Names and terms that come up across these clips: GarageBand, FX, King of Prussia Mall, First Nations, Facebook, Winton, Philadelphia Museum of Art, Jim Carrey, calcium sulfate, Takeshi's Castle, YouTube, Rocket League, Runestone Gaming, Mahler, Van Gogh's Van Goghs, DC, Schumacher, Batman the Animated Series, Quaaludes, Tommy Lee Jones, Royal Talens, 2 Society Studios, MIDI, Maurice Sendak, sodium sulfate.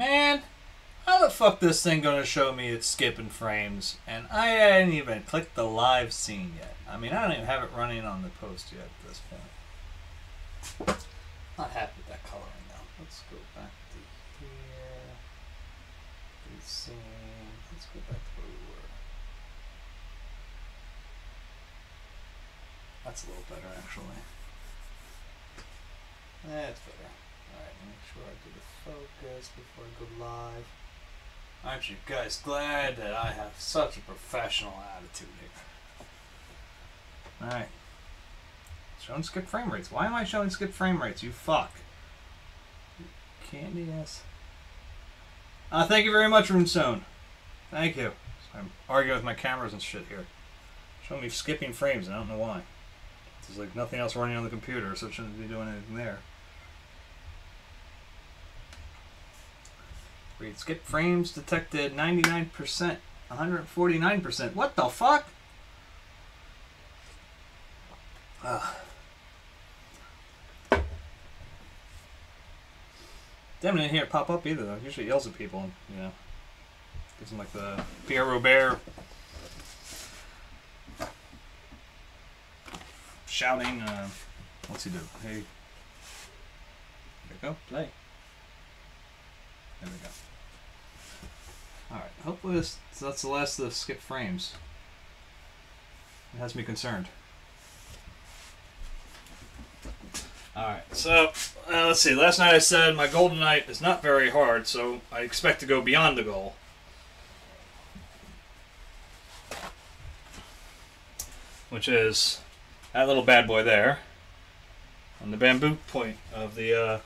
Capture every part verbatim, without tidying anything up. man, how the fuck this thing gonna show me it's skipping frames? And I hadn't even clicked the live scene yet. I mean, I don't even have it running on the post yet at this point. Not happy with that coloring now. Let's go back to here. Good scene. Let's go back to where we were. That's a little better, actually. That's better. Alright, make sure I do the focus before I go live. Aren't you guys glad that I have such a professional attitude here? Alright. Showing skip frame rates. Why am I showing skip frame rates? You fuck. Candy ass. Uh, thank you very much, Runestone. Thank you. So I'm arguing with my cameras and shit here. Showing me skipping frames, and I don't know why. There's like nothing else running on the computer, so it shouldn't be doing anything there. Read skip frames detected ninety-nine percent, one hundred forty-nine percent. What the fuck? Ugh. Damn, it didn't hear it pop up either though. It usually yells at people and, you know, gives them like the Pierre Robert shouting. Uh, what's he do? Hey, here we go, play. There we go. Alright, hopefully this, that's the last of the skip frames. It has me concerned. Alright, so, uh, let's see, last night I said my golden knight is not very hard, so I expect to go beyond the goal. Which is that little bad boy there, on the bamboo point of the, uh,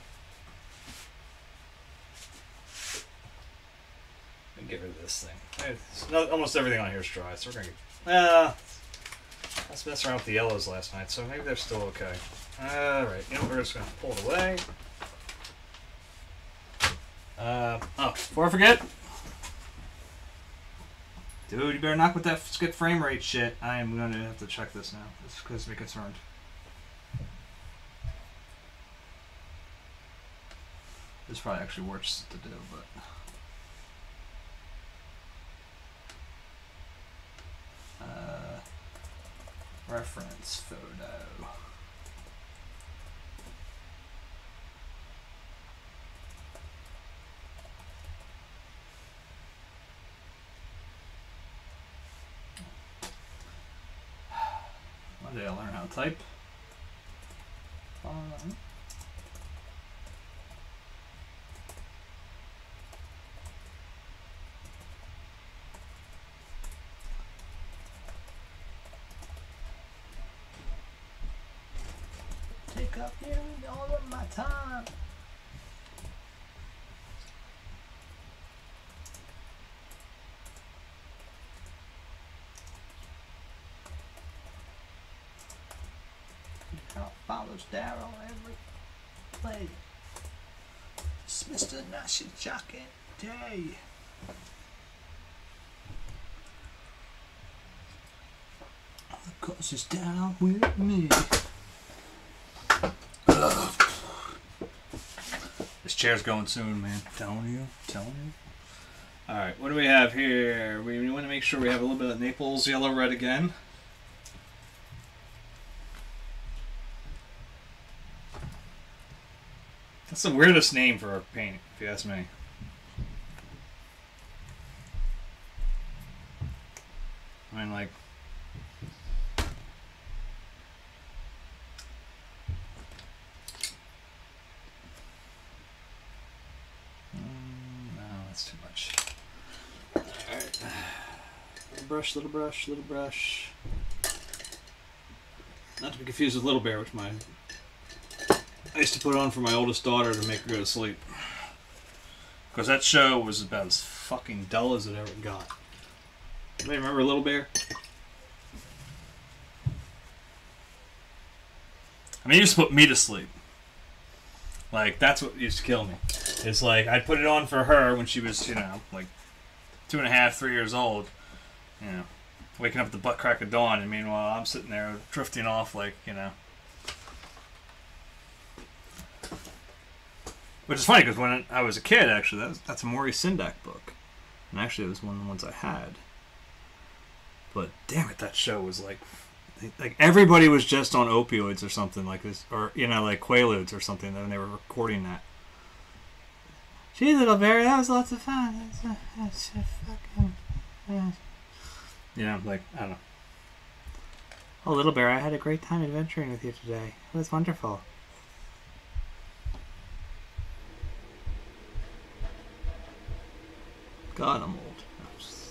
let me get rid of this thing. It's not, almost everything on here is dry, so we're going to, uh, let's mess around with the yellows last night, so maybe they're still okay. Alright, you know, we're just going to pull it away. Uh, oh, before I forget. Dude, you better knock with that skip frame rate shit. I am going to have to check this now. This gives me concerned. This probably actually works to do, but... Uh, reference photo. One day I'll learn how to type. Fine. Take up nearly all of my time. Follows Darryl every play. It's Mister Nashi Jockey Day. Because he's down with me. Ugh. This chair's going soon, man. I'm telling you, I'm telling you. Alright, what do we have here? We want to make sure we have a little bit of Naples yellow red again. That's the weirdest name for a painting, if you ask me. I mean, like... Mm, no, that's too much. Alright. Little brush, little brush, little brush. Not to be confused with Little Bear, which my... I used to put on for my oldest daughter to make her go to sleep. Because that show was about as fucking dull as it ever got. Anybody remember Little Bear? I mean, it used to put me to sleep. Like, that's what used to kill me. It's like, I'd put it on for her when she was, you know, like two and a half, three years old. You know, waking up at the butt crack of dawn, and meanwhile, I'm sitting there drifting off like, you know. Which is funny, because when I was a kid, actually, that was, that's a Maurice Sendak book. And actually, it was one of the ones I had. But damn it, that show was like... Like, everybody was just on opioids or something like this. Or, you know, like Quaaludes or something when they were recording that. Gee, little bear, that was lots of fun. That's a, that's a fucking... Yeah. yeah, like, I don't know. Oh, little bear, I had a great time adventuring with you today. It was wonderful. God, I'm old. I'm just...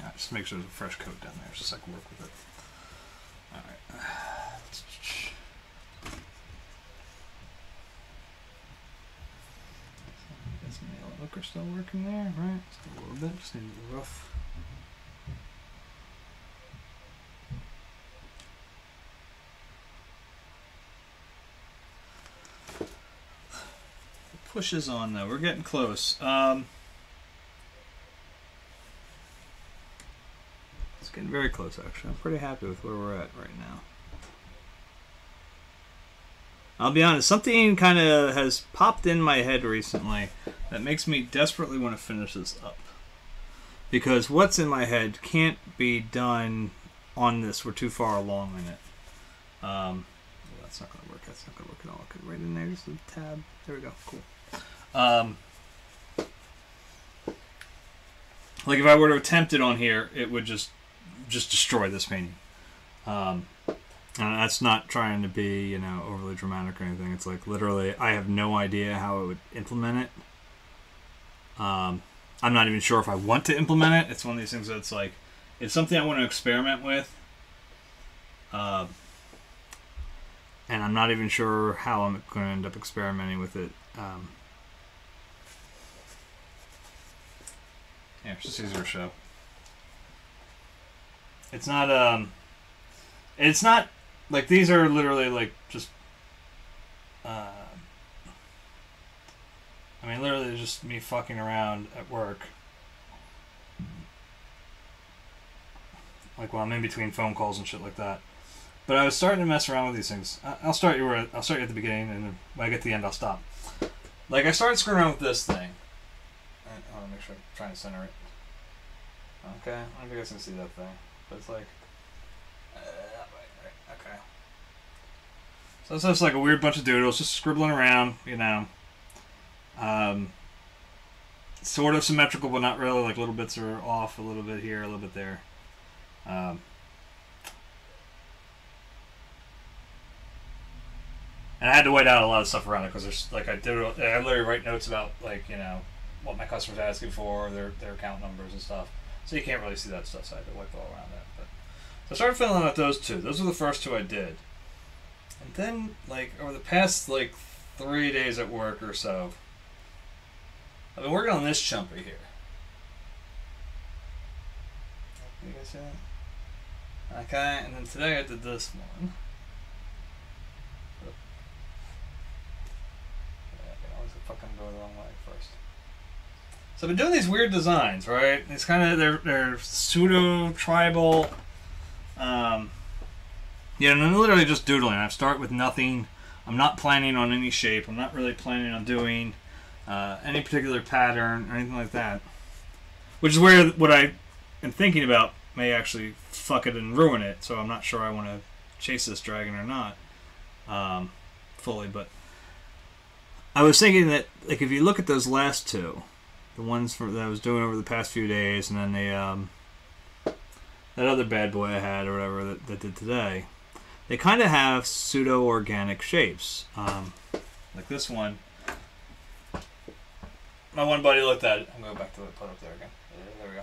All right, just make sure there's a fresh coat down there, just so I can work with it. All right. Are still working there, right? Just a little bit, just need the rough. The push is on though, we're getting close. Um, it's getting very close actually. I'm pretty happy with where we're at right now. I'll be honest, something kind of has popped in my head recently that makes me desperately want to finish this up. Because what's in my head can't be done on this. We're too far along in it. Um, well, that's not going to work. That's not going to work at all. I'll get right in there. Just a tab. There we go. Cool. Um, like if I were to attempt it on here, it would just just destroy this painting. Um, and that's not trying to be, you know, overly dramatic or anything. It's like literally I have no idea how it would implement it. Um, I'm not even sure if I want to implement it. It's one of these things that's like, it's something I want to experiment with. Uh, and I'm not even sure how I'm going to end up experimenting with it. Um, yeah, it's just easier to show. It's not, um, it's not, like, these are literally, like, just, uh, I mean, literally just me fucking around at work. Like, while I'm in between phone calls and shit like that. But I was starting to mess around with these things. I'll start you where I'll start you at the beginning, and when I get to the end, I'll stop. Like, I started screwing around with this thing. I want to make sure I'm trying to center it. Okay, I don't think you guys can see that thing. But it's like... Uh, that way, right? Okay. So it's just like a weird bunch of doodles, just scribbling around, you know. Um, sort of symmetrical, but not really. Like little bits are off a little bit here, a little bit there. Um, and I had to white out a lot of stuff around it because there's like I did. I literally write notes about like you know what my customers are asking for, their their account numbers and stuff. So you can't really see that stuff. So I had to wipe all around that. But so I started filling out those two. Those were the first two I did. And then like over the past like three days at work or so, I've been working on this chump right here. You guys see that? Okay, and then today I did this one. Yeah, I can always fucking go the wrong way first. So I've been doing these weird designs, right? It's kind of they're they're pseudo tribal. Um, yeah, and I'm literally just doodling. I start with nothing. I'm not planning on any shape. I'm not really planning on doing uh, any particular pattern or anything like that. Which is where what I am thinking about may actually fuck it and ruin it. So I'm not sure I want to chase this dragon or not um, fully. But I was thinking that like if you look at those last two, the ones for, that I was doing over the past few days, and then the um, that other bad boy I had or whatever that, that did today. They kind of have pseudo-organic shapes. Um, like this one. My one buddy looked at it. I'm going back to the put up there again. There we go.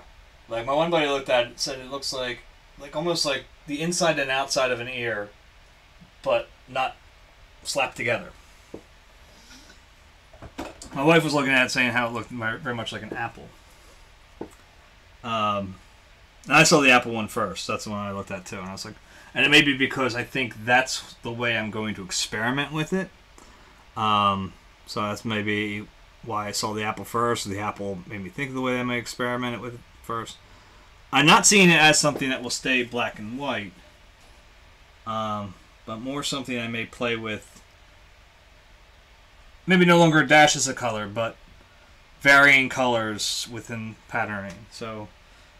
Like, my one buddy looked at it and said it looks like, like almost like the inside and outside of an ear, but not slapped together. My wife was looking at it saying how it looked very much like an apple. Um, and I saw the apple one first. That's the one I looked at, too. And I was like... And it may be because I think that's the way I'm going to experiment with it. Um, So that's maybe why I saw the apple first. The apple made me think of the way they may experiment with it first. I'm not seeing it as something that will stay black and white, um, but more something I may play with. Maybe no longer dashes of color, but varying colors within patterning. So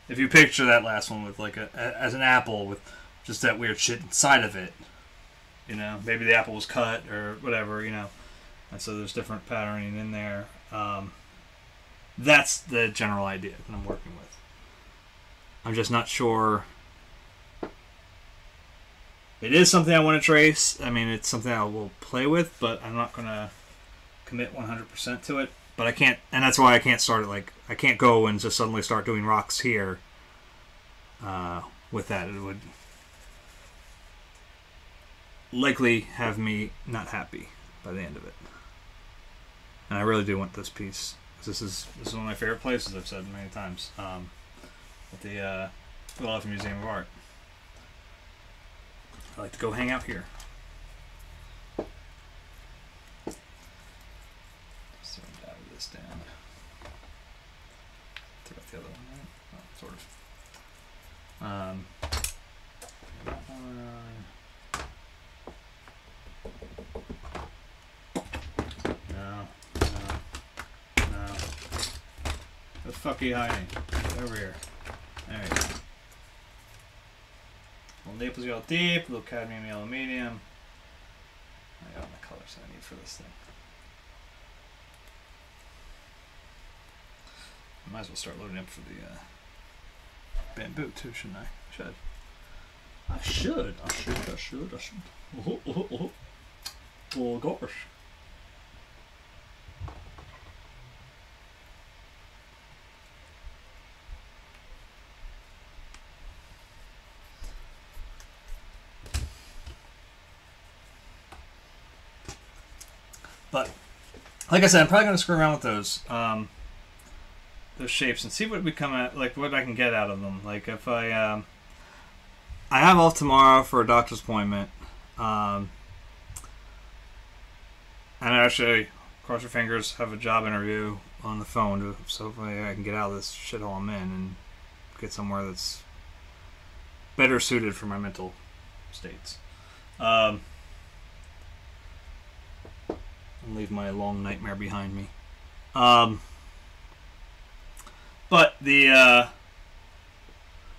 if you picture that last one with like a, a as an apple with just that weird shit inside of it, you know, maybe the apple was cut or whatever, you know, and so there's different patterning in there. Um, that's the general idea that I'm working with. I'm just not sure. It is something I want to trace. I mean, it's something I will play with, but I'm not going to commit one hundred percent to it. But I can't, and that's why I can't start it. Like, I can't go and just suddenly start doing rocks here uh, with that. It would likely have me not happy by the end of it. And I really do want this piece. This is, this is one of my favorite places, I've said many times. Um, At the uh, Philadelphia Museum of Art. I like to go hang out here. Just dive this down. Throw out the other one, right? Oh, sort of. Um, that one. No, no, no. What the fuck are you hiding? Get over here. Alright. Well, Naples yellow deep, little cadmium yellow medium. I got all the colors I need for this thing. I might as well start loading up for the uh, bamboo too, shouldn't I? Should. I should. I should. I should. I should. Oh, oh, oh. Oh gosh. But, like I said, I'm probably going to screw around with those, um, those shapes and see what we come at, like what I can get out of them. Like if I, um, I have off tomorrow for a doctor's appointment, um, and I actually, cross your fingers, have a job interview on the phone, so hopefully I can get out of this shithole I'm in and get somewhere that's better suited for my mental states. Um... And leave my long nightmare behind me. Um, but the uh,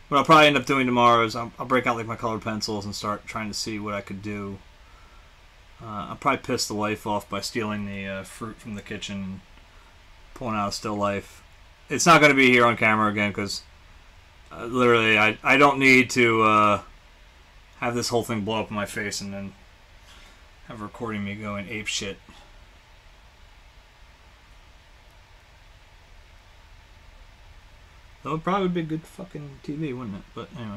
what I'll probably end up doing tomorrow is I'll, I'll break out like my colored pencils and start trying to see what I could do. Uh, I'll probably piss the wife off by stealing the uh, fruit from the kitchen and pulling out a still life. It's not going to be here on camera again because uh, literally I, I don't need to uh, have this whole thing blow up in my face and then have recording me going ape shit. That would probably be good fucking T V, wouldn't it? But anyway.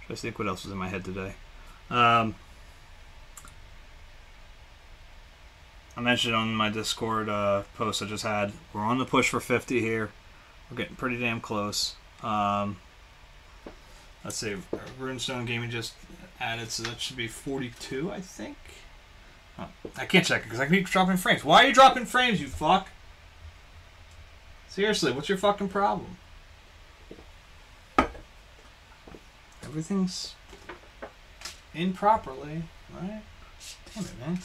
Trying to think what else was in my head today. Um, I mentioned on my Discord uh, post I just had, we're on the push for fifty here. We're getting pretty damn close. Um, let's see, Runestone Gaming just added, so that should be forty-two, I think. Oh, I can't check it because I keep dropping frames. Why are you dropping frames, you fuck? Seriously, what's your fucking problem? Everything's improperly, right? Damn it, man.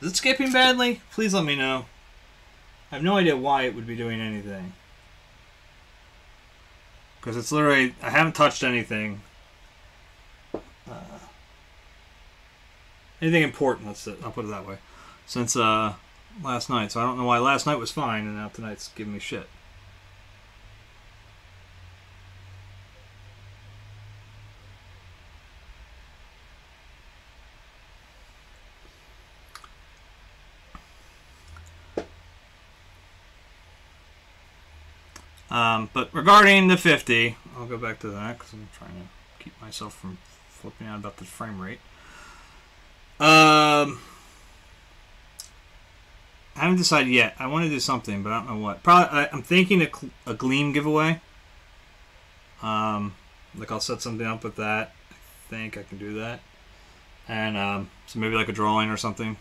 Is it skipping badly? Please let me know. I have no idea why it would be doing anything. Because it's literally... I haven't touched anything. Uh, anything important, that's it. I'll put it that way. Since uh, last night. So I don't know why last night was fine and now tonight's giving me shit. Um, but regarding the fifty, I'll go back to that because I'm trying to keep myself from flipping out about the frame rate. Um, I haven't decided yet. I want to do something, but I don't know what. Probably, I, I'm thinking a, a Gleam giveaway. Um, like I'll set something up with that. I think I can do that. And um, so maybe like a drawing or something.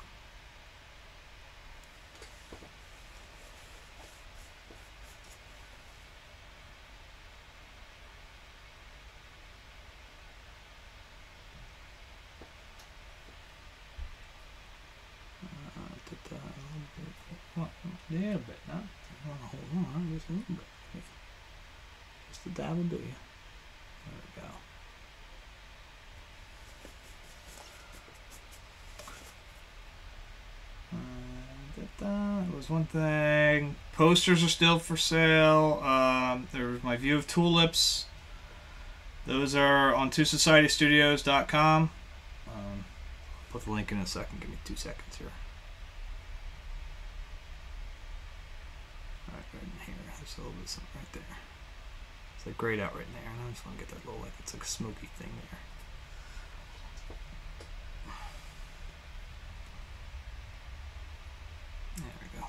One thing, posters are still for sale. Um, there's my view of tulips. Those are on two society studios dot com. Um, put the link in a second. Give me two seconds here. All right, right in here. There's a little bit of something right there. It's like grayed out right in there, and I just want to get that little like it's like a smoky thing there.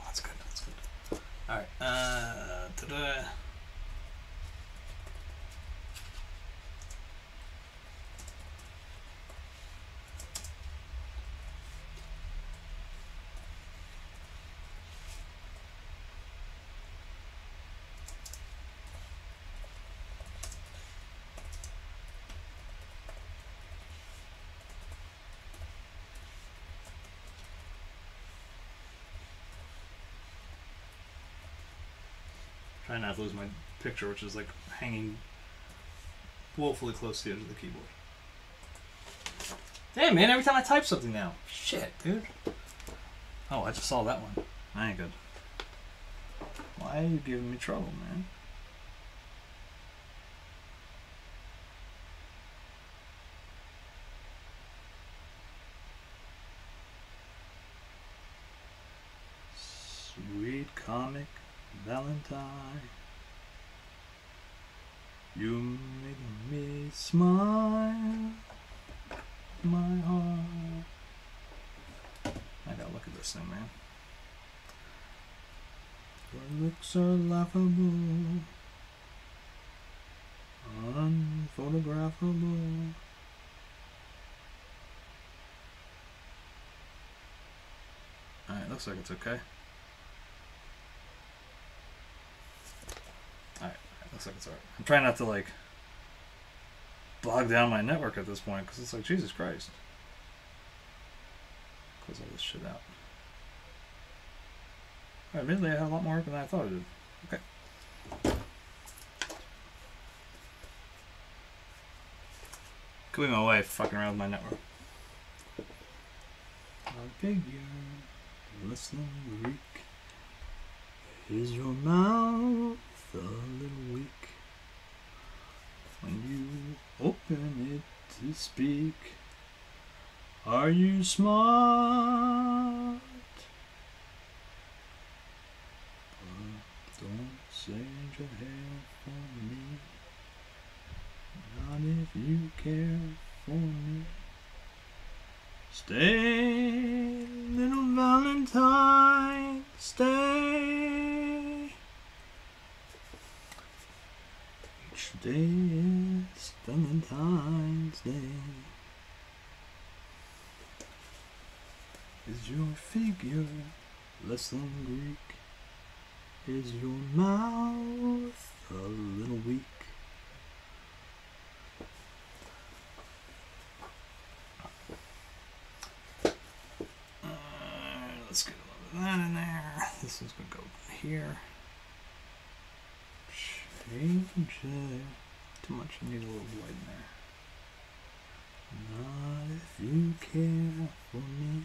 That's good, that's good. Alright, uh, ta-da. Trying not to lose my picture, which is like hanging woefully close to the edge of the keyboard. Damn, man, every time I type something now. Shit, dude. Oh, I just saw that one. I ain't good. Why are you giving me trouble, man? Sweet comic. Valentine, you make me smile, my heart. I gotta look at this thing, man. Your looks are laughable, unphotographable. Alright, looks like it's okay. Looks like it's alright. I'm trying not to like bog down my network at this point because it's like Jesus Christ. Close all this shit out. Alright, admittedly I had a lot more work than I thought I did. Okay. Could be my wife fucking around with my network. I figure less than a week is your mouth. A little weak when you open it to speak. Are you smart? But don't change your hair for me. Not if you care for me. Stay, little Valentine, stay. Today is Valentine's Day. Is your figure less than Greek? Is your mouth a little weak? Uh, let's get a little bit of that in there. This is going to go here. Too much, I need a little light in there. Not if you care for me.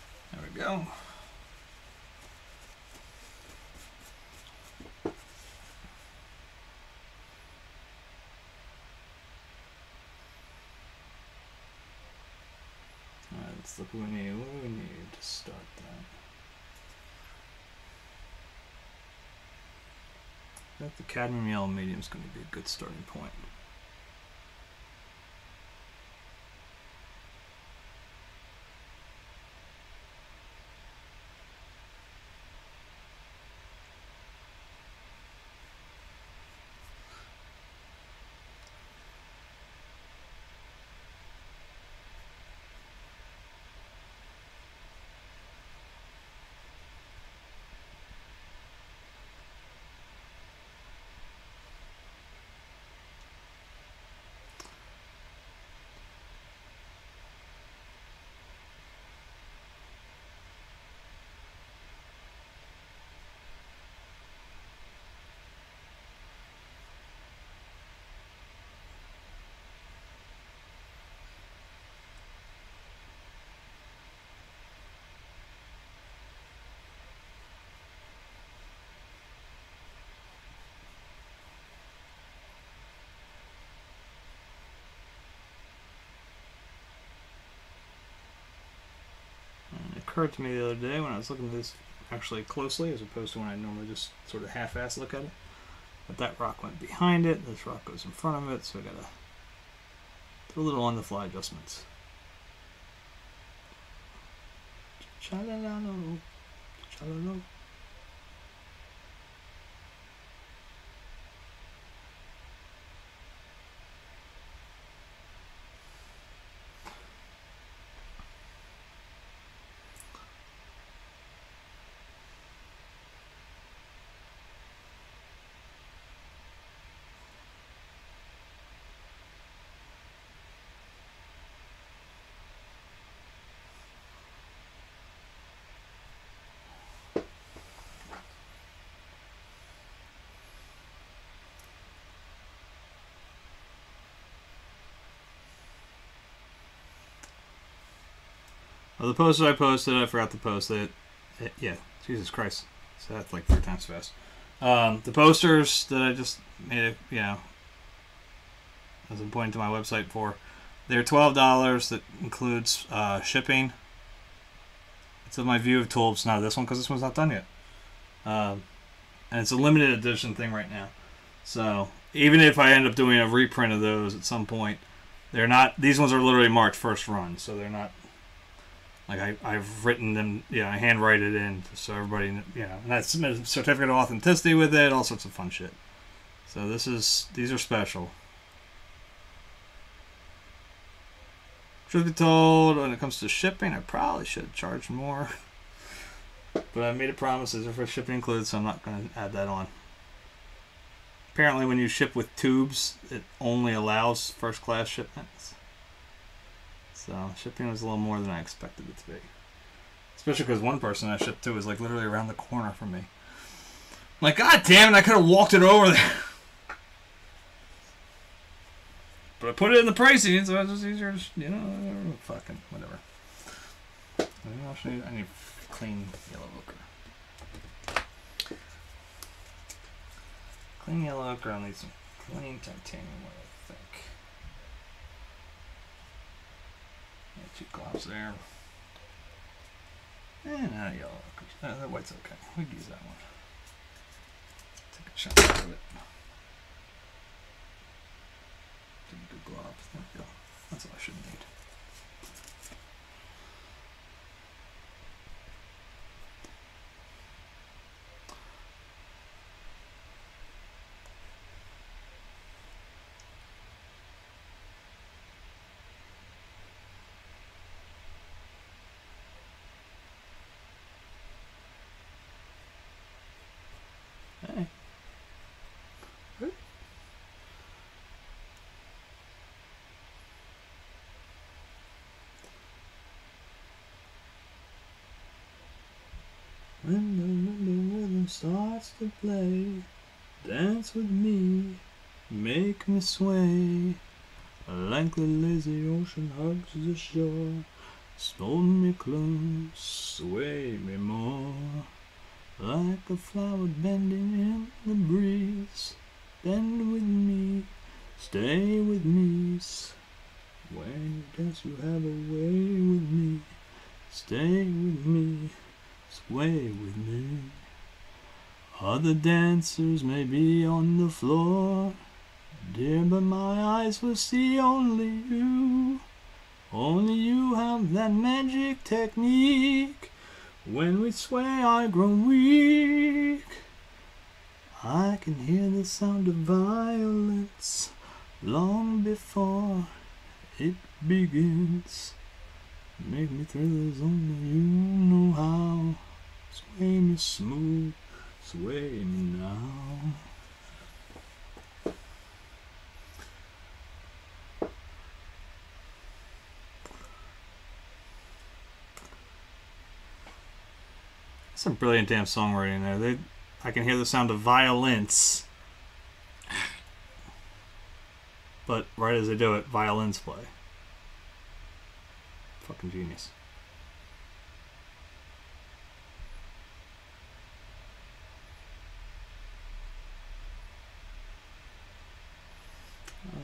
There we go. Look what we need, what do we need to start that? I think the cadmium yellow medium is going to be a good starting point. Occurred to me the other day when I was looking at this actually closely, as opposed to when I normally just sort of half-ass look at it. But that rock went behind it, this rock goes in front of it, so I gotta do a little on-the-fly adjustments. Cha-la-la-lo, cha-la-lo. Well, the post that I posted, I forgot to post it. it yeah, Jesus Christ. So that's like three times fast. Um, the posters that I just made, you know, as I'm pointing to my website for, they're twelve dollars. That includes uh, shipping. It's in my view of tulips, not this one, because this one's not done yet. Um, and it's a limited edition thing right now. So even if I end up doing a reprint of those at some point, they're not, these ones are literally marked first run, so they're not. Like, I, I've written them, yeah, you know, I handwrite it in so everybody, you know, and I submitted a certificate of authenticity with it, all sorts of fun shit. So this is, these are special. Truth be told, when it comes to shipping, I probably should have charged more. But I made a promise, these are for shipping included, so I'm not going to add that on. Apparently when you ship with tubes, it only allows first class shipments. So shipping was a little more than I expected it to be. Especially because one person I shipped to was like literally around the corner from me. I'm like, God damn it, I could have walked it over there. But I put it in the pricing, so it's just easier to, you know, fucking whatever. I need, I need clean yellow ochre. Clean yellow ochre, I'll need some clean titanium oil. Two gloves there. And uh, yellow. Uh, that white's okay. We can use that one. Take a chunk out of it. Take a good gloves. There we go. That's all I should need. When the, when the rhythm starts to play, dance with me, make me sway. Like the lazy ocean hugs the shore, hold me close, sway me more. Like a flower bending in the breeze, bend with me, stay with me. When you dance you have a way with me, stay with me. Sway with me, Other dancers may be on the floor, dear, but my eyes will see only you. Only you have that magic technique. When we sway I grow weak. I can hear the sound of violence long before it begins. Make me thrillers, only you know how. Sway me smooth, sway me now. Some brilliant damn songwriting there. They, I can hear the sound of violence. But right as they do it, violins play. Fucking genius.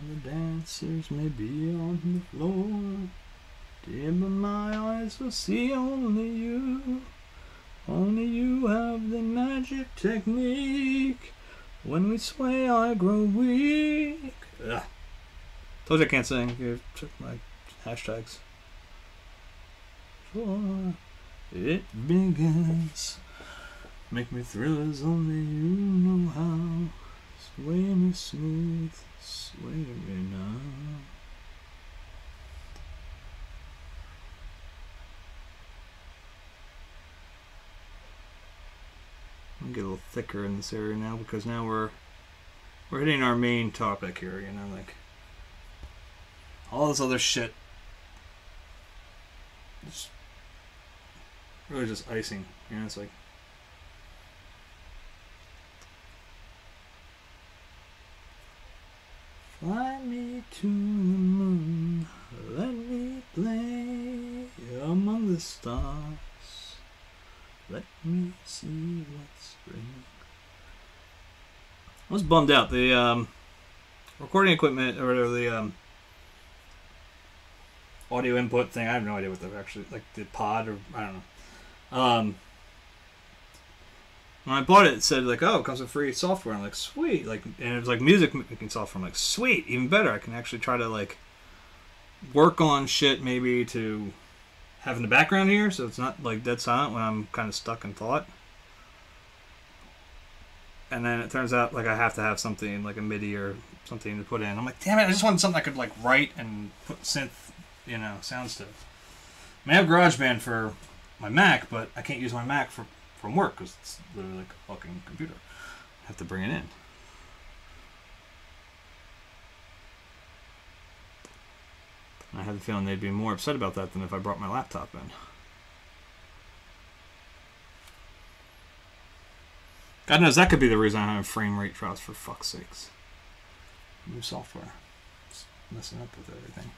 The dancers may be on the floor, dear, but my eyes will see only you. Only you have the magic technique. When we sway, I grow weak. Ugh. Told you I can't sing. Here, check my hashtags. Before it begins. Make me thrillers, only you know how. Sway me smooth, sway me now. Get a little thicker in this area now, because now we're we're hitting our main topic here, you know, like all this other shit just really just icing, you know. It's like fly me to the moon, let me play among the stars. Let me see what's spring. I was bummed out. The um, recording equipment, or the um, audio input thing, I have no idea what they're actually, like the pod, or I don't know. Um, when I bought it, it said, like, oh, it comes with free software. I'm like, sweet. Like, and it was like music making software. I'm like, sweet, even better. I can actually try to, like, work on shit maybe to having the background here, so it's not like dead silent when I'm kind of stuck in thought. And then it turns out like I have to have something like a MIDI or something to put in. I'm like, damn it, I just wanted something I could like write and put synth, you know, sounds to. I mean, I have GarageBand for my Mac, but I can't use my Mac for from work because it's literally like a fucking computer. I have to bring it in. I had the feeling they'd be more upset about that than if I brought my laptop in. God knows that could be the reason I have frame rate drops, for fuck's sakes. New software. Just messing up with everything.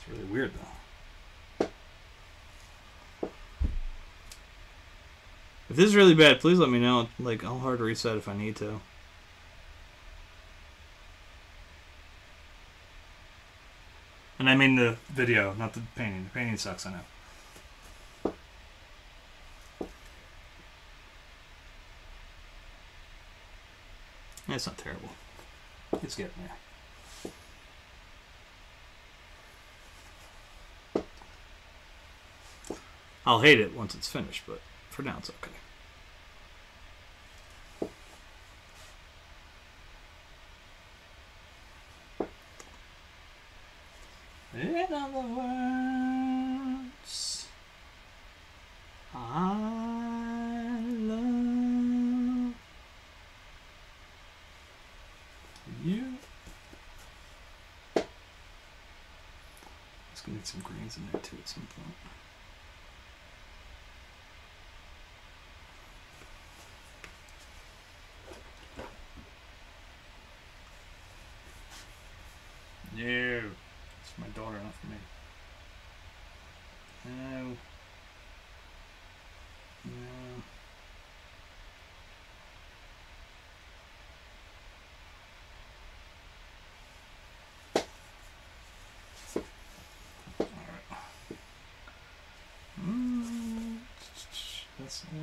It's really weird though. If this is really bad, please let me know. Like, I'll hard reset if I need to. And I mean the video, not the painting. The painting sucks, I know. It's not terrible. It's getting there. I'll hate it once it's finished, but for now it's okay. In other words, I love you. Just gonna need some greens in there too at some point. Yeah. My daughter, not for me. No. No. All right. Mm.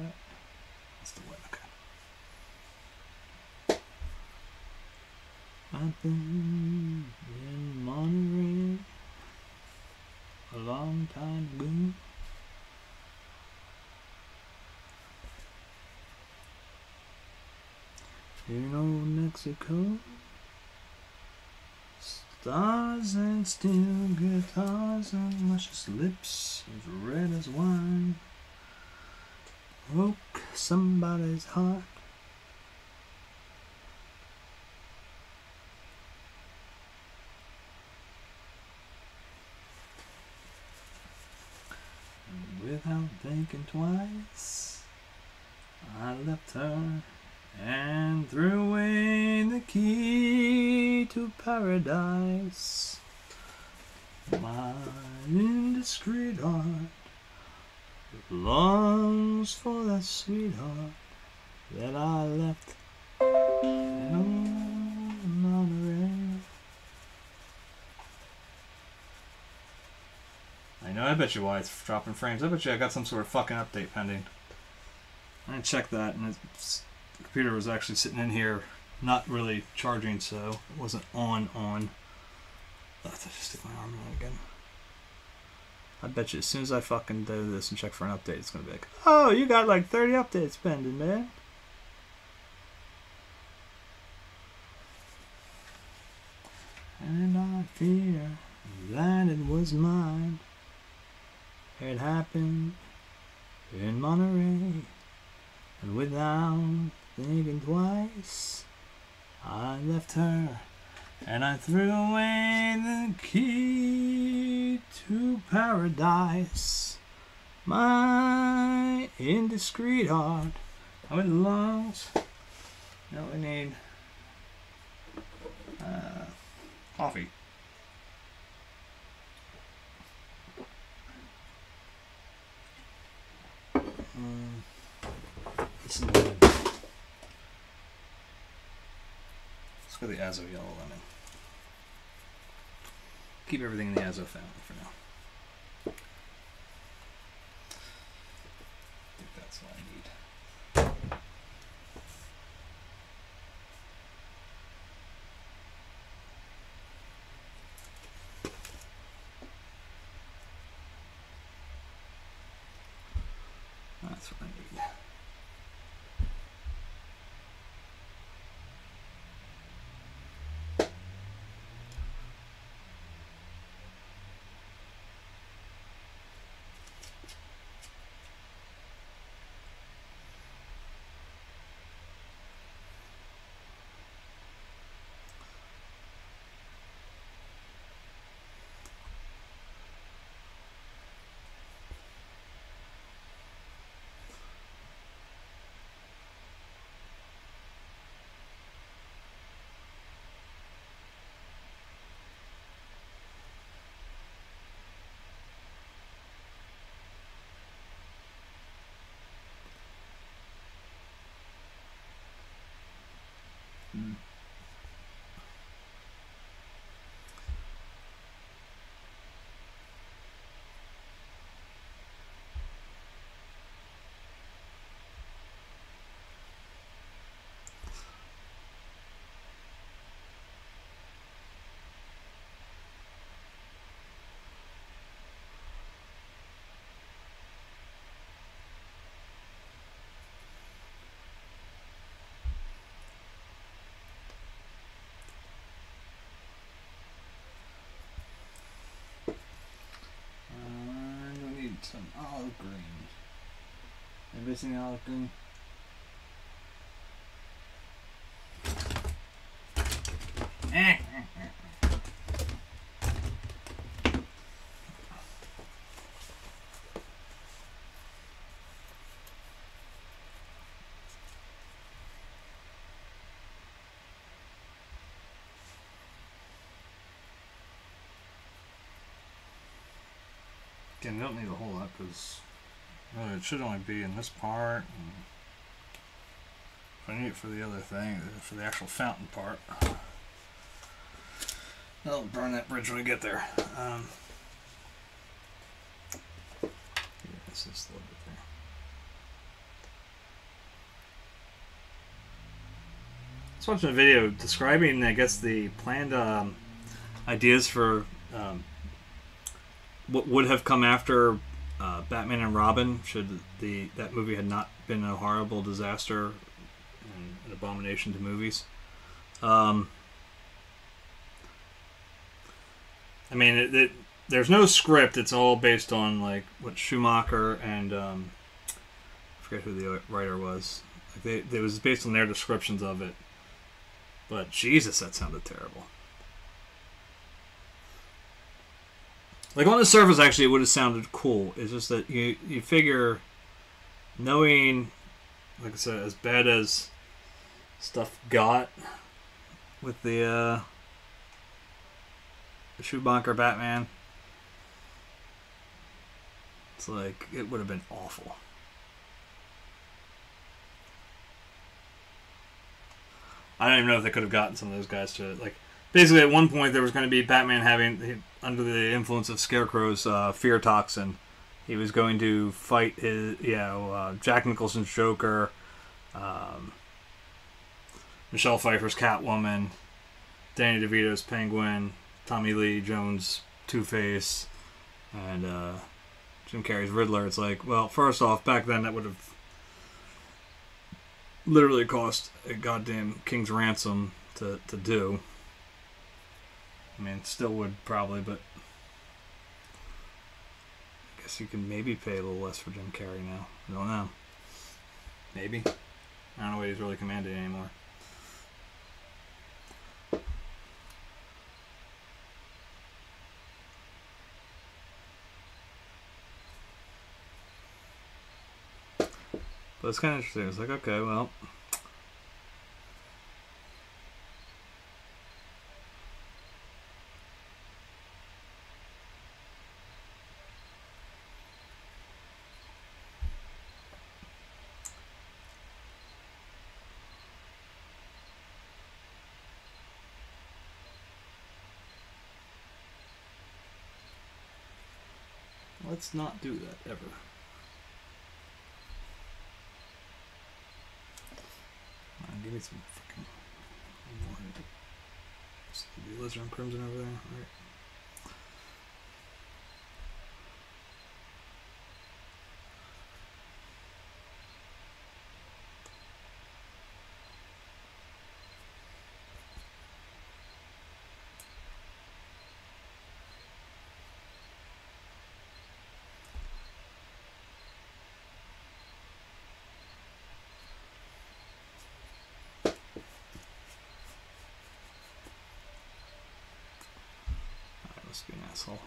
that? That's the one, okay. I've been in Monterey a long time ago. In old Mexico, stars and steel guitars and luscious lips as red as wine broke somebody's heart. And without thinking twice, I left her and threw away the key to paradise. My indiscreet heart longs for that sweetheart that I left in old Monterey. I know, I bet you why it's dropping frames. I bet you I got some sort of fucking update pending. I checked that and it's... the computer was actually sitting in here, not really charging, so it wasn't on on. I'll have to stick my arm in again. I bet you as soon as I fucking do this and check for an update, it's gonna be like, oh, you got like thirty updates pending, man. And I fear that it was mine. It happened in Monterey. And without thinking twice, I left her and I threw away the key to paradise. My indiscreet heart, how it longs. Now we need uh, coffee. Um, This is lemon. Let's go the Azo yellow lemon. Keep everything in the Azo family for now. I think that's all I need. That's what I need. Some olive green. Anybody seen olive green? Eh. Again, I don't need a whole lot because uh, it should only be in this part. And I need it for the other thing, for the actual fountain part. I'll burn that bridge when we get there. Um, yeah, it's this little bit there. was watching a video describing, I guess, the planned um, ideas for um, what would have come after uh, Batman and Robin, should the that movie had not been a horrible disaster and an abomination to movies. Um, I mean, it, it, there's no script. It's all based on like what Schumacher and um, I forget who the writer was. Like they, it was based on their descriptions of it. But Jesus, that sounded terrible. Like on the surface, actually, it would have sounded cool. It's just that you you figure, knowing, like I said, as bad as stuff got with the, uh, the Schumacher Batman, it's like it would have been awful. I don't even know if they could have gotten some of those guys to, like, basically at one point there was going to be Batman having, under the influence of Scarecrow's uh, fear toxin, he was going to fight his, you know, uh, Jack Nicholson's Joker, um, Michelle Pfeiffer's Catwoman, Danny DeVito's Penguin, Tommy Lee Jones' Two-Face, and uh, Jim Carrey's Riddler. It's like, well, first off, back then that would have literally cost a goddamn king's ransom to, to do. I mean, still would probably, but I guess you can maybe pay a little less for Jim Carrey now. I don't know. Maybe. I don't know what he's really commanding anymore. But it's kind of interesting. It's like, okay, well, let's not do that ever. Give me some fucking more. The lizard and crimson over there. All right. Be an asshole.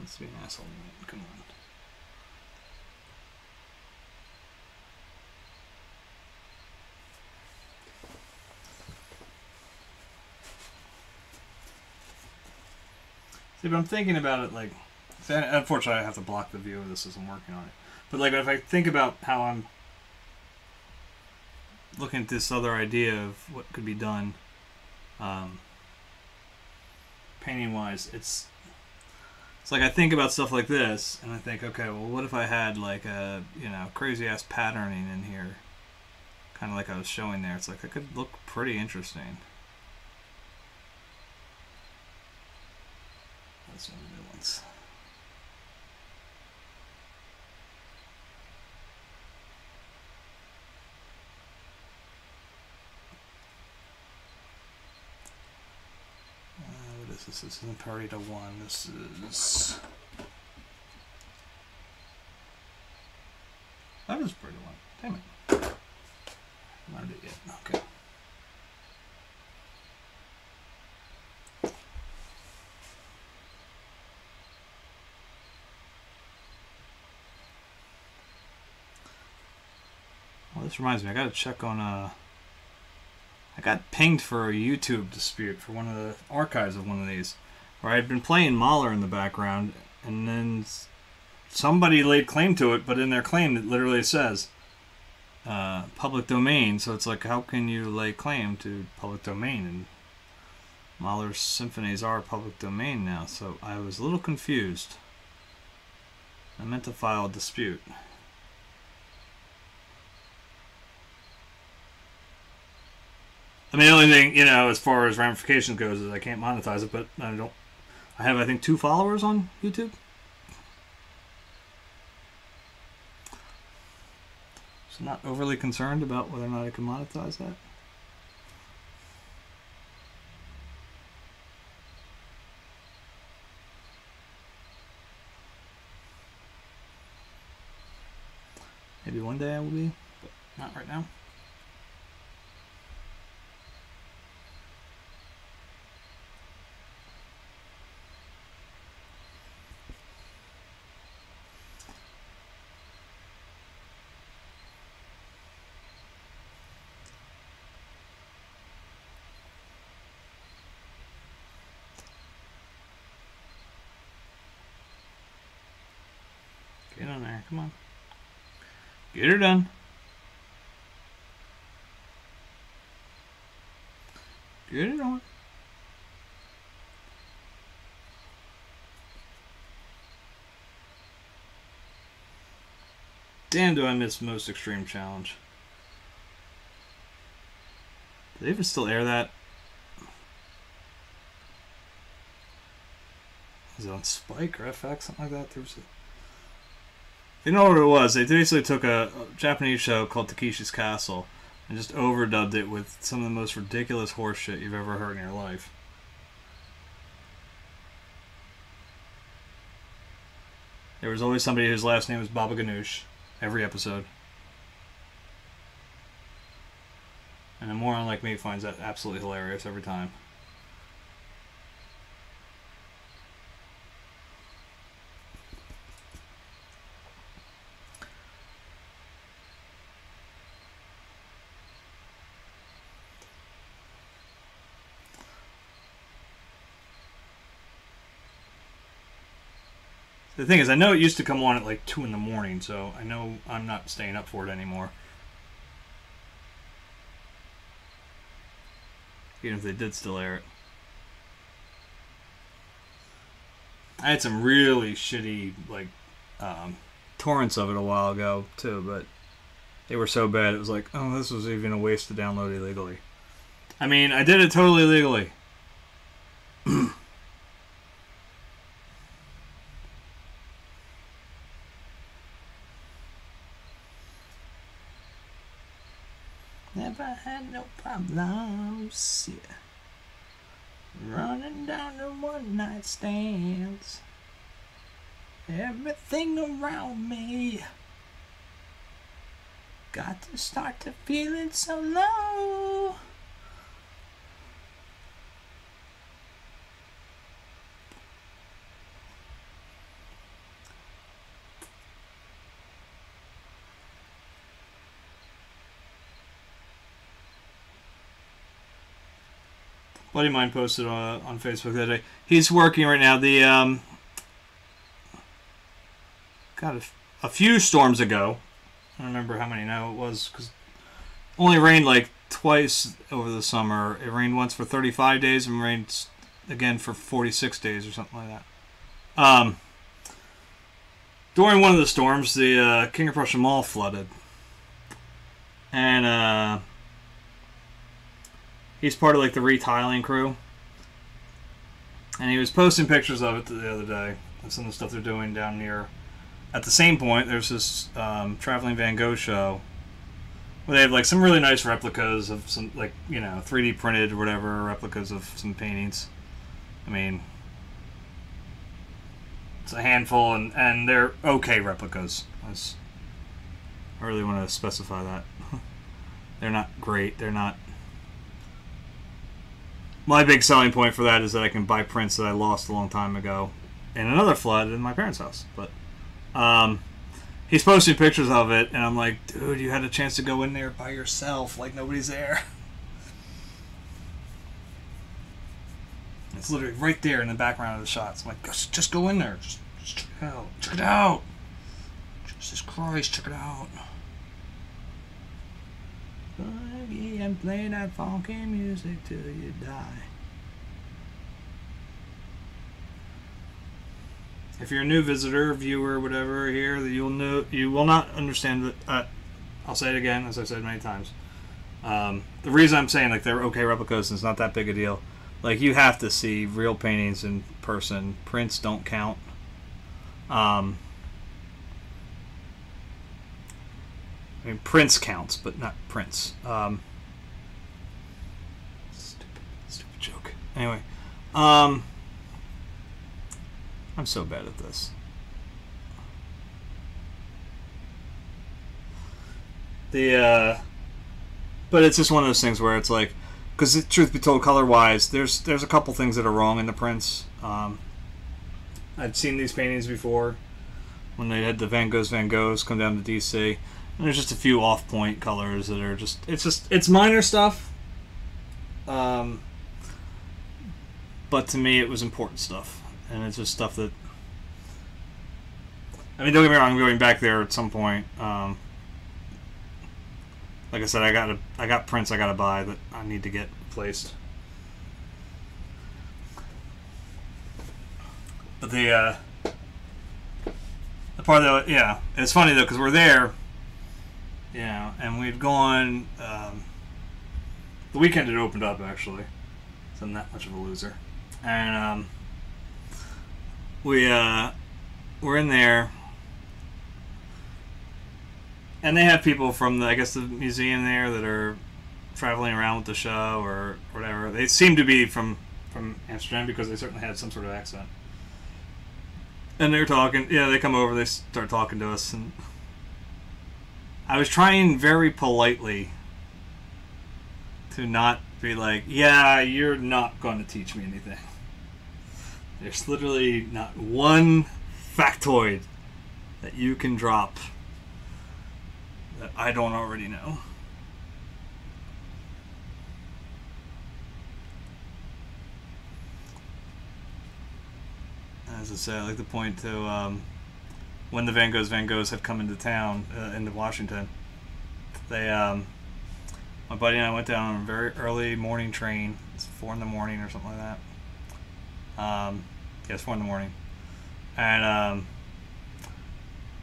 Let's be an asshole. Come on. See, but I'm thinking about it like, unfortunately, I have to block the view of this as I'm working on it. But like, if I think about how I'm looking at this other idea of what could be done, um, painting-wise, it's. It's like I think about stuff like this, and I think, okay, well, what if I had like a, you know, crazy ass patterning in here, kind of like I was showing there. It's like it could look pretty interesting. That's one of the good ones. This isn't party to one. This is that is party to one. Damn it! Not it yet. Okay. Well, this reminds me. I gotta check on uh. I got pinged for a YouTube dispute for one of the archives of one of these, where I had been playing Mahler in the background, and then somebody laid claim to it, but in their claim it literally says uh, public domain, so it's like, how can you lay claim to public domain? And Mahler's symphonies are public domain now, so I was a little confused. I meant to file a dispute. I mean, the only thing, you know, as far as ramifications goes, is I can't monetize it, but I don't. I have, I think, two followers on YouTube. So not overly concerned about whether or not I can monetize that. Maybe one day I will be, but not right now. Get on there, come on. Get her done. Get it on. Damn, do I miss Most Extreme Challenge. Do they even still air that? Is it on Spike or F X, something like that? There was a... You know what it was? They basically took a, a Japanese show called Takeshi's Castle and just overdubbed it with some of the most ridiculous horse shit you've ever heard in your life. There was always somebody whose last name was Baba Ganoush every episode. And a moron like me finds that absolutely hilarious every time. The thing is, I know it used to come on at like two in the morning, so I know I'm not staying up for it anymore. Even if they did still air it. I had some really shitty, like, um, torrents of it a while ago, too, but they were so bad, it was like, oh, this was even a waste to download illegally. I mean, I did it totally legally. Never had no problems, yeah. Running down to one night stands. Everything around me got to start to feeling so low. Buddy of mine posted on, on Facebook that day. He's working right now. The um, God, a, a few storms ago, I don't remember how many now it was, because it only rained like twice over the summer. It rained once for thirty-five days and rained again for forty-six days or something like that. Um, during one of the storms, the uh, King of Prussia Mall flooded, and uh. He's part of, like, the retiling crew. And he was posting pictures of it the other day. And some of the stuff they're doing down near... At the same point, there's this um, traveling Van Gogh show. Where they have, like, some really nice replicas of some, like, you know, three D printed or whatever, replicas of some paintings. I mean... It's a handful, and, and they're okay replicas. That's, I really want to specify that. They're not great. They're not... My big selling point for that is that I can buy prints that I lost a long time ago in another flood in my parents' house. But um, he's posting pictures of it, and I'm like, dude, you had a chance to go in there by yourself. Like, nobody's there. It's literally right there in the background of the shots. I'm like, just, just go in there. Just, just check it out. Check it out. Jesus Christ, check it out. And play that funky music till you die. If you're a new visitor, viewer, whatever here, that you'll know, you will not understand that. Uh, I'll say it again, as I've said many times. Um, the reason I'm saying like they're okay replicas is not that big a deal. Like, you have to see real paintings in person. Prints don't count. Um, I mean, prints counts, but not prints. Um, stupid, stupid joke. Anyway, um, I'm so bad at this. The, uh, but it's just one of those things where it's like, because truth be told, color-wise, there's there's a couple things that are wrong in the prints. Um, I've seen these paintings before when they had the Van Gogh's Van Goghs come down to D C. And there's just a few off-point colors that are just it's just it's minor stuff. Um, but to me, it was important stuff, and it's just stuff that. I mean, don't get me wrong. I'm going back there at some point. Um, Like I said, I got I got prints I gotta buy that I need to get placed. But the uh, the part that yeah, it's funny though because we're there, yeah, and we'd gone um, the weekend it opened up actually, so I'm not much of a loser, and um, we uh, we're in there. And they have people from, the, I guess, the museum there that are traveling around with the show or whatever. They seem to be from, from Amsterdam because they certainly had some sort of accent. And they're talking. Yeah, they come over. They start talking to us. And I was trying very politely to not be like, yeah, you're not going to teach me anything. There's literally not one factoid that you can drop that I don't already know. As I say, I like to point to um, when the Van Gogh's Van Goghs had come into town, uh, into Washington. They, um, my buddy and I went down on a very early morning train. It's four in the morning or something like that. Um, yeah, it's four in the morning, and. Um,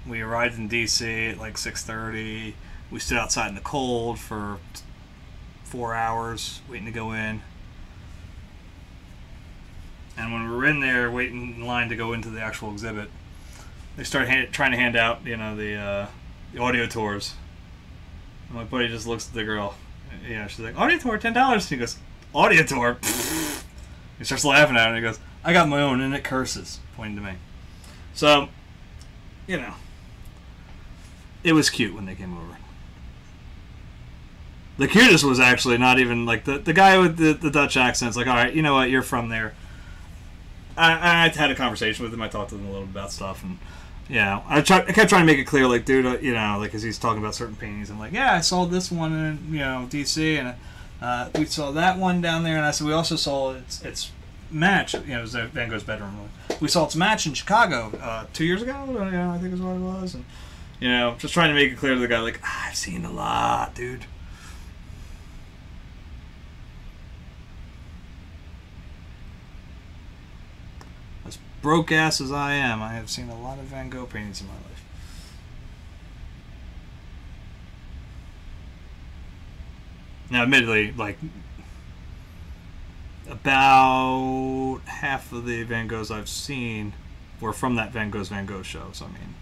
We arrived in D C at like six thirty. We stood outside in the cold for four hours waiting to go in. And when we were in there waiting in line to go into the actual exhibit, they started hand, trying to hand out, you know, the, uh, the audio tours. And my buddy just looks at the girl. You know, she's like, audio tour, ten dollars. He goes, audio tour? He starts laughing at her and he goes, I got my own, and it curses, pointing to me. So, you know. It was cute when they came over. The cutest was actually not even like the the guy with the, the Dutch accent's like, all right, you know what, you're from there. I, I had a conversation with him. I talked to him a little bit about stuff, and yeah, I try, I kept trying to make it clear, like, dude, you know, like, because he's talking about certain paintings. I'm like, yeah, I saw this one in, you know, D C, and uh, we saw that one down there, and I said we also saw its its match. You know, it was Van Gogh's bedroom. We saw its match in Chicago uh, two years ago. You know, I think is what it was. And, you know, just trying to make it clear to the guy, like, ah, I've seen a lot, dude. As broke ass as I am, I have seen a lot of Van Gogh paintings in my life. Now, admittedly, like, about half of the Van Goghs I've seen were from that Van Gogh's Van Gogh show, so I mean...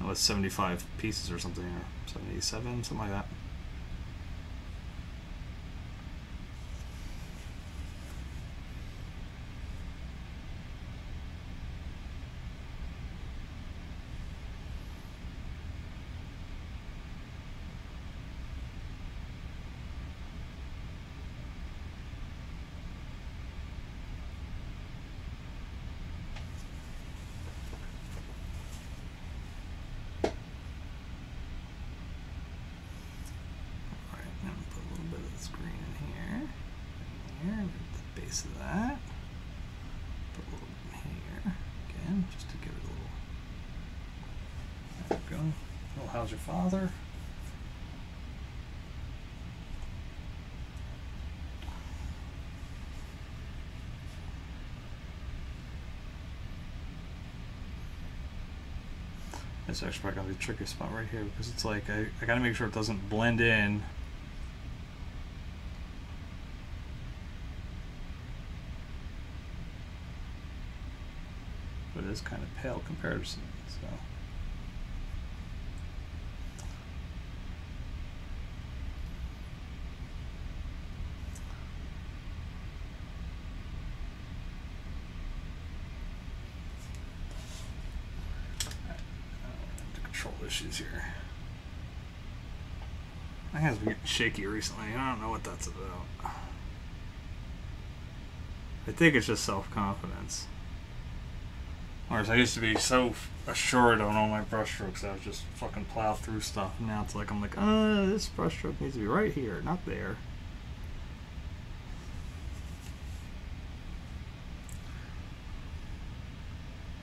It was seventy-five pieces or something, or seventy-seven, something like that. Of that, put a little bit here again, just to give it a little. There we go. Little how's your father? It's actually probably gonna be a tricky spot right here because it's like I I gotta make sure it doesn't blend in but it is kind of pale comparison. So issues here. My hands have been getting shaky recently. I don't know what that's about. I think it's just self-confidence. Whereas I used to be so assured on all my brushstrokes that I would just fucking plow through stuff. And now it's like I'm like, uh, this brushstroke needs to be right here, not there.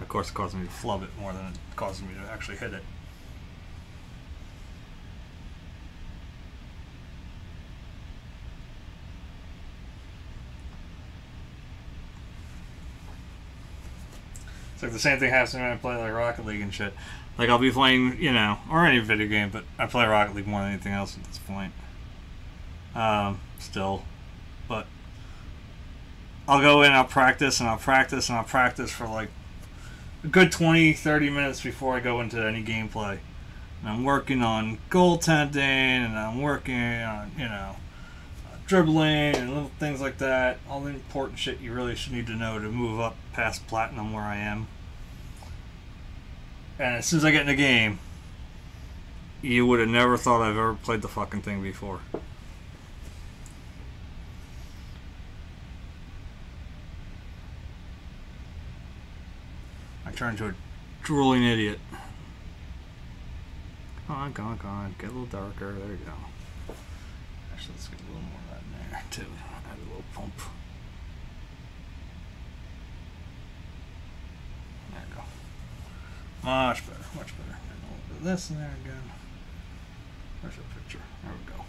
Of course, it caused me to flub it more than it caused me to actually hit it. It's like the same thing happens when I play like Rocket League and shit. Like I'll be playing, you know, or any video game, but I play Rocket League more than anything else at this point. Um, still. But I'll go in, I'll practice, and I'll practice, and I'll practice for like a good twenty, thirty minutes before I go into any gameplay. And I'm working on goaltending, and I'm working on, you know, dribbling and little things like that, all the important shit you really should need to know to move up past platinum where I am. And as soon as I get in the game, you would have never thought I've ever played the fucking thing before. I turned into a drooling idiot. Come on, come on, come on, get a little darker, there you go. Actually, let's get a little more right in there, too. Add a little pump. There we go. Much better, much better. And a little bit of this in there again. Where's your picture? There we go.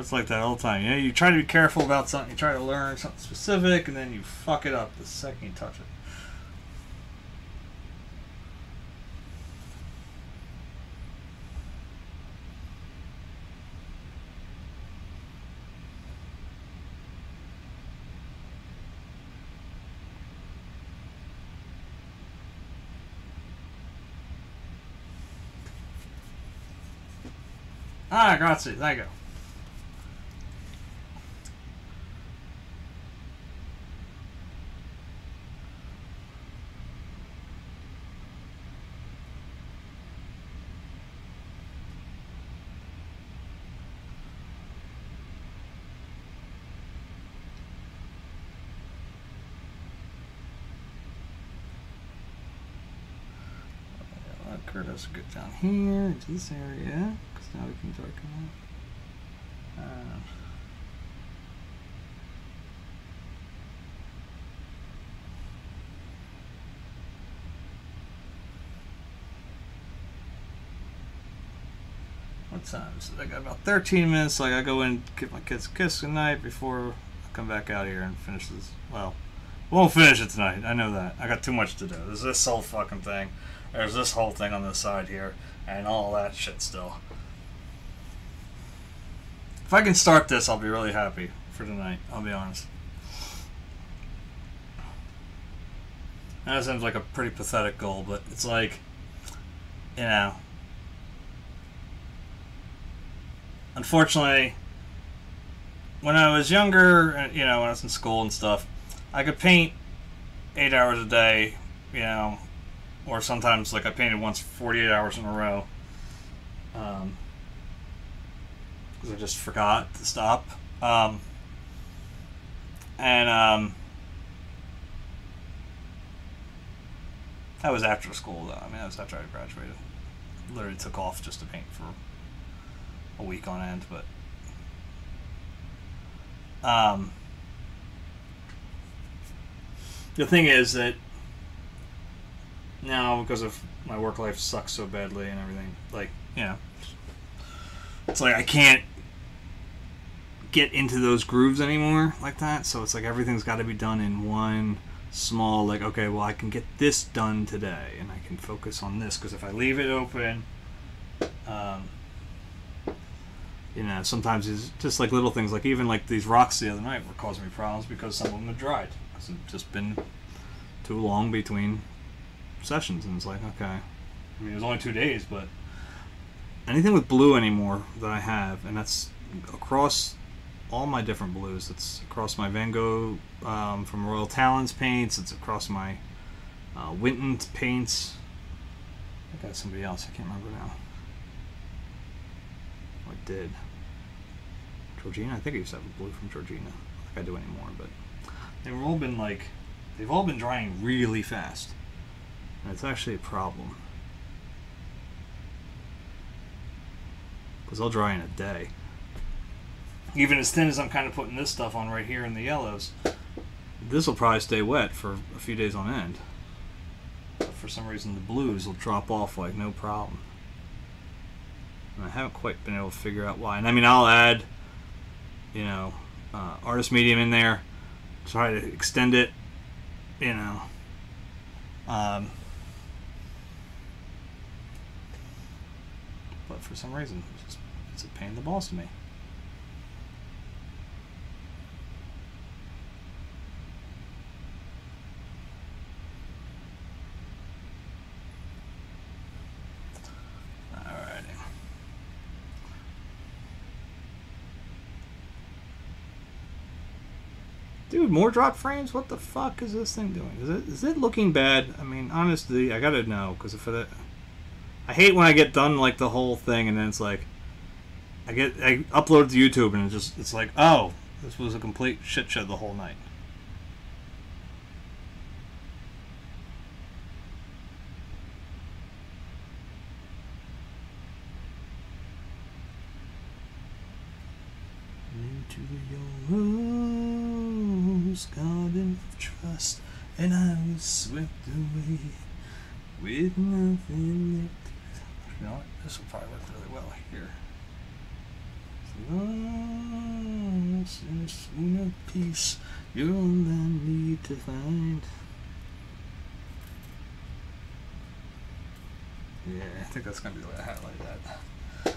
It's like that all the time. You know, you try to be careful about something. You try to learn something specific, and then you fuck it up the second you touch it. Ah, grazie. There you go. Curtis will get down here into this area, because now we can darken up. Uh, what time is it? I got about thirteen minutes, so I gotta go in and get my kids a kiss tonight before I come back out here and finish this. Well, won't finish it tonight, I know that. I got too much to do. There's this whole fucking thing. There's this whole thing on this side here, and all that shit still. If I can start this, I'll be really happy for tonight, I'll be honest. That seems like a pretty pathetic goal, but it's like, you know. Unfortunately, when I was younger, you know, when I was in school and stuff, I could paint eight hours a day, you know, or sometimes, like, I painted once forty-eight hours in a row. Um, because I just forgot to stop. Um, and, um... that was after school, though. I mean, that was after I graduated. Literally took off just to paint for a week on end, but... Um... the thing is that now, because of my work life sucks so badly and everything, like, you know, it's like I can't get into those grooves anymore like that, so it's like everything's got to be done in one small, like, okay, well, I can get this done today, and I can focus on this, because if I leave it open, um, you know, sometimes it's just like little things, like even like these rocks the other night were causing me problems because some of them had dried. It's just been too long between sessions, and it's like, okay. I mean, it was only two days, but anything with blue anymore that I have, and that's across all my different blues. It's across my Van Gogh um, from Royal Talens paints. It's across my uh, Winton paints. I think that's somebody else. I can't remember now. I did. Georgina? I think I used to have a blue from Georgina. I don't think I do anymore, but they've all been like, they've all been drying really fast. And it's actually a problem. Because they'll dry in a day. Even as thin as I'm kind of putting this stuff on right here in the yellows, this will probably stay wet for a few days on end. But for some reason the blues will drop off like no problem. And I haven't quite been able to figure out why. And I mean, I'll add, you know, uh, artist medium in there, try to extend it, you know. Um, but for some reason, it's, just, it's a pain in the balls to me. Dude, more drop frames? What the fuck is this thing doing? Is it, is it looking bad? I mean, honestly, I gotta know, because if it, I hate when I get done, like, the whole thing, and then it's like, I get, I upload to YouTube, and it's just, it's like, oh, this was a complete shit show the whole night. Into your room. Garden of trust, and I was swept away with nothing left. You know what? This will probably work really well here. Lost in a swoon of peace, you're all I need to find. Yeah, I think that's gonna be the way I highlight that.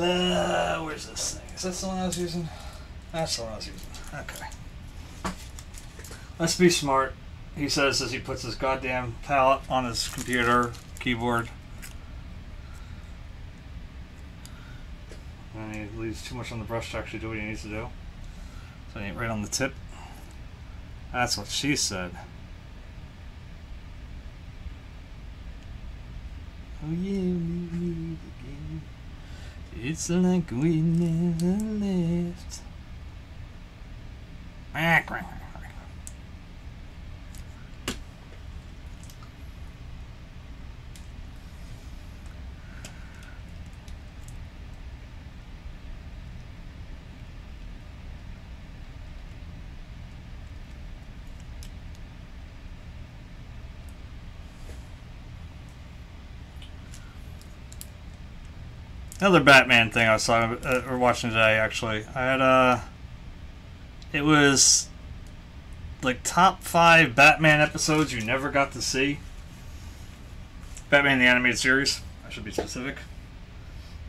Uh, where's this thing? Is this the one I was using? That's the one I was using. Okay. Let's be smart, he says as he puts his goddamn palette on his computer keyboard. And he leaves too much on the brush to actually do what he needs to do. So he ain't right on the tip. That's what she said. Oh yeah, we meet again. It's like we never left. Another Batman thing I saw uh, or watching today, actually. I had a. Uh, it was like top five Batman episodes you never got to see. Batman the Animated Series. I should be specific.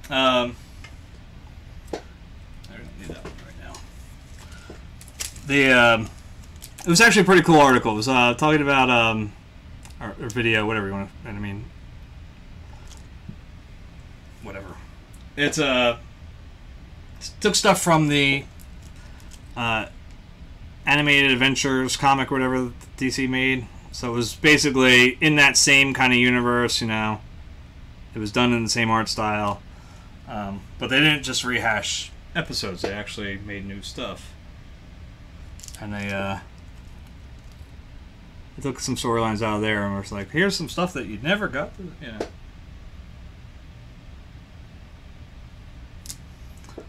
Um, I don't need that one right now. The um, it was actually a pretty cool article. It was uh, talking about um, or, or video, whatever you want to. I mean, whatever. It's uh, took stuff from the uh, animated adventures comic, or whatever D C made. So it was basically in that same kind of universe, you know. It was done in the same art style, um, but they didn't just rehash episodes. They actually made new stuff, and they uh, they took some storylines out of there and was like, here's some stuff that you never got to, you know.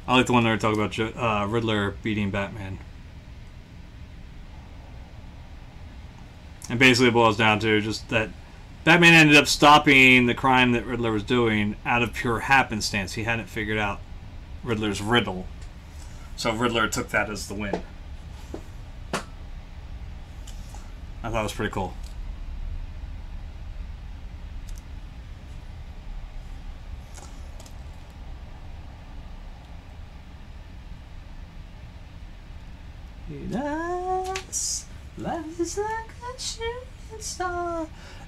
I like the one they were talking about, uh, Riddler beating Batman. And basically it boils down to just that Batman ended up stopping the crime that Riddler was doing out of pure happenstance. He hadn't figured out Riddler's riddle. So Riddler took that as the win. I thought it was pretty cool. Life is like a shooting star.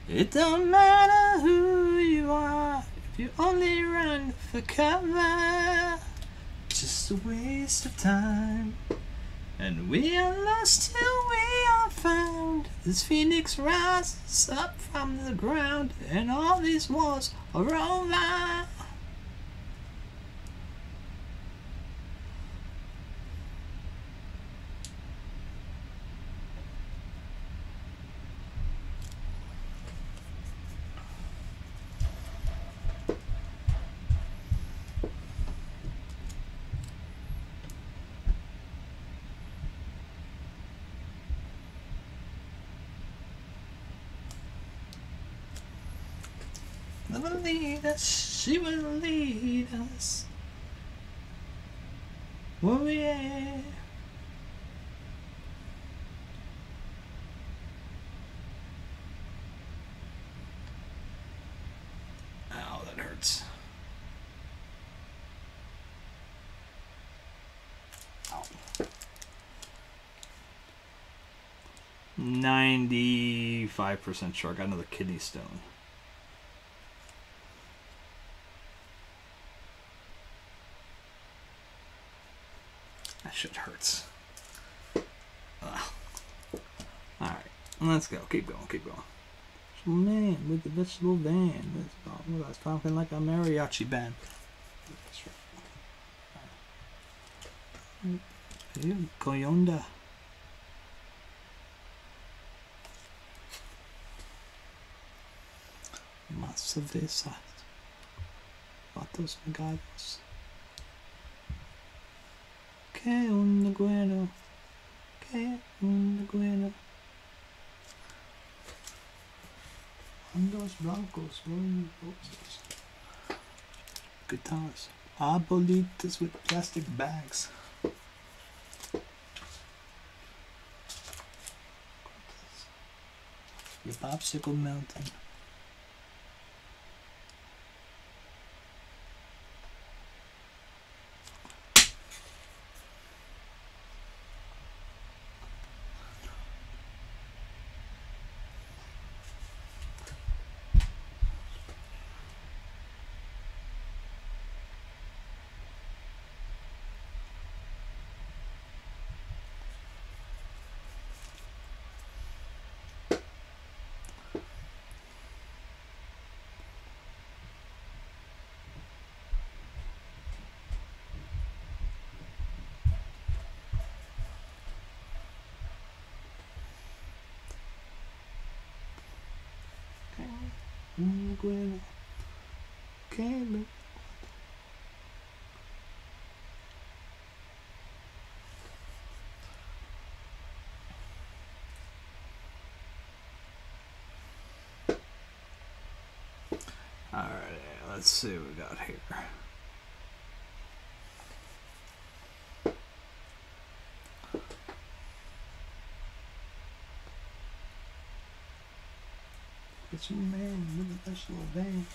It don't matter who you are if you only run for cover. Just a waste of time. And we are lost till we are found. This phoenix rises up from the ground, and all these wars are over. Will lead us, she will lead us. Oh yeah. Ow, that hurts. Ow. Ninety-five percent sure I got another kidney stone. Shit hurts. Ugh. All right, let's go. Keep going. Keep going. Man with the vegetable band. That's oh, was talking like a mariachi band. That's right. Coyonda. Massa desas. Patos negados. Que un guero, que un guero. Andos blancos, rolling boxes. Guitars, arbolitas with plastic bags. Your popsicle mountain. Un güero, que lo... All right, let's see what we got here. It's your man, look at this little bang.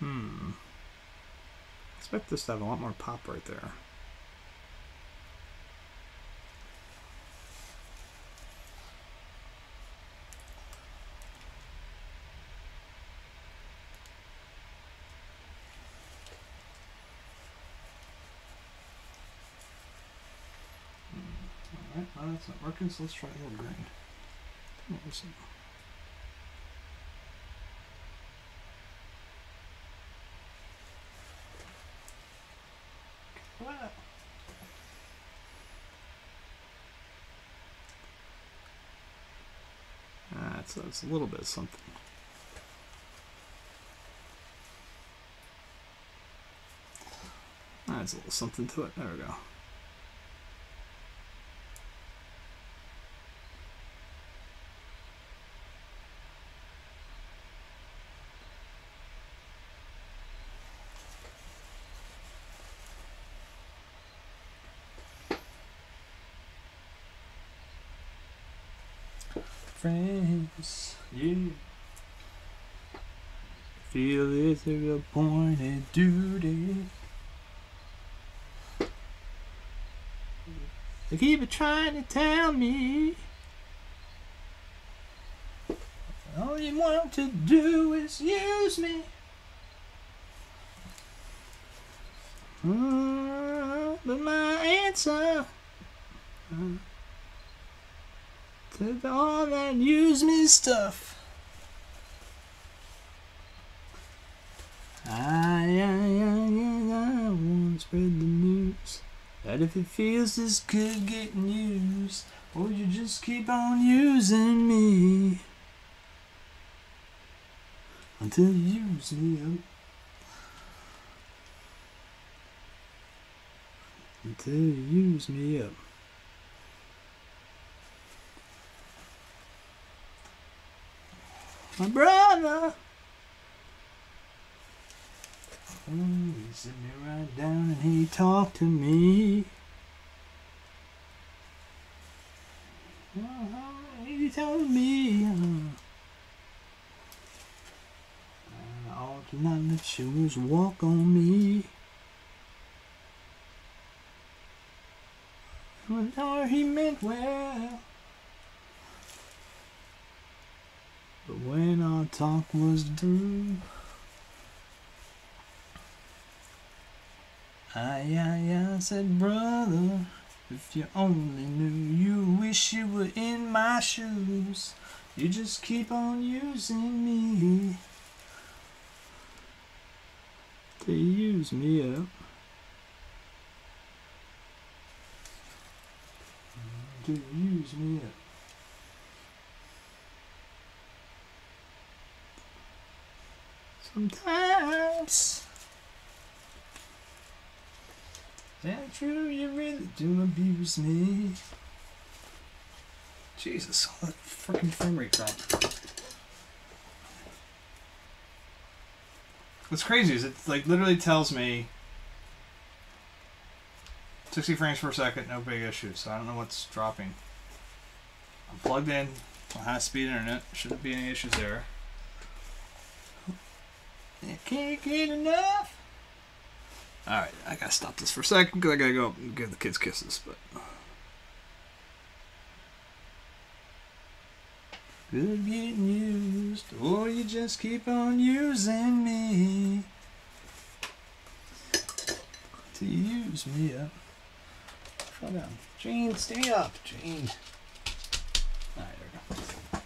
Hmm. I expect this to have a lot more pop right there. It's not working, so let's try a little grind. Come on, let's see. Wow. Ah, it's, it's a little bit of something. Ah, it's a little something to it. There we go. feel is there a point in doing it? They keep trying to tell me all you want to do is use me. Mm, but my answer mm, to all that use me stuff. I, I, I, I won't spread the news that if it feels this could get news, or you just keep on using me until you use me up. Until you use me up. My brother! Oh, he set me right down and he talked to me. Uh-huh, he told me uh, I ought to not let shoes walk on me. Or he meant well, but when our talk was through, I, I, I said, brother, if you only knew, you wish you were in my shoes. You just keep on using me to use me up. To use me up. Sometimes that's true, you really do abuse me. Jesus, all that freaking frame rate drop. What's crazy is it like literally tells me sixty frames per second, no big issue, so I don't know what's dropping. I'm plugged in on high-speed internet, shouldn't be any issues there. I can't get enough! Alright, I gotta stop this for a second because I gotta go and give the kids kisses, but... Good getting used, or you just keep on using me to use me up. Come down. Gene, stay up, Gene. Alright, there we go.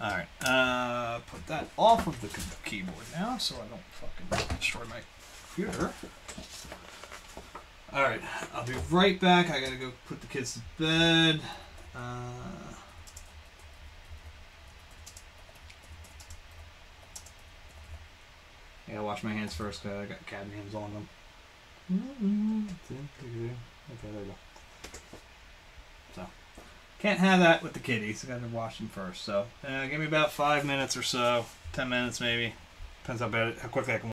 Alright, uh, put that off of the keyboard now so I don't fucking destroy my computer. Alright, I'll be right back. I gotta go put the kids to bed. Uh, I gotta wash my hands first because I got cadmiums on them. Mm-hmm. Okay, there you go. So, can't have that with the kitties. I gotta wash them first. So, uh, give me about five minutes or so, ten minutes maybe. Depends how bad, how quickly I can.